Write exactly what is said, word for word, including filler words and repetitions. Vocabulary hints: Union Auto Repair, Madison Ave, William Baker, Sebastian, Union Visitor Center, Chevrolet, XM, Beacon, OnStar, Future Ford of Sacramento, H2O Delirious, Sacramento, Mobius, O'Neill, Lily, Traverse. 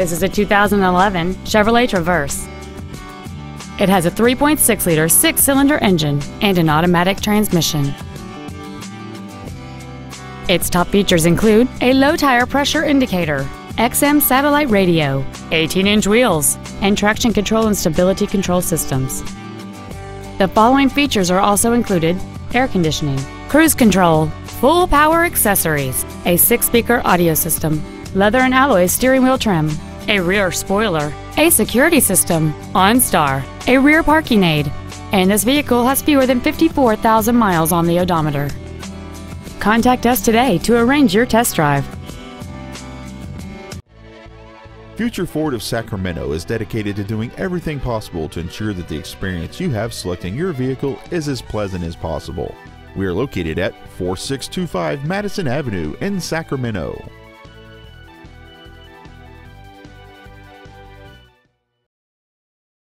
This is a two thousand eleven Chevrolet Traverse. It has a three point six liter six-cylinder engine and an automatic transmission. Its top features include a low-tire pressure indicator, X M satellite radio, eighteen inch wheels, and traction control and stability control systems. The following features are also included: air conditioning, cruise control, full power accessories, a six-speaker audio system, leather and alloy steering wheel trim, a rear spoiler, a security system, OnStar, a rear parking aid, and this vehicle has fewer than fifty-four thousand miles on the odometer. Contact us today to arrange your test drive. Future Ford of Sacramento is dedicated to doing everything possible to ensure that the experience you have selecting your vehicle is as pleasant as possible. We are located at four six two five Madison Avenue in Sacramento.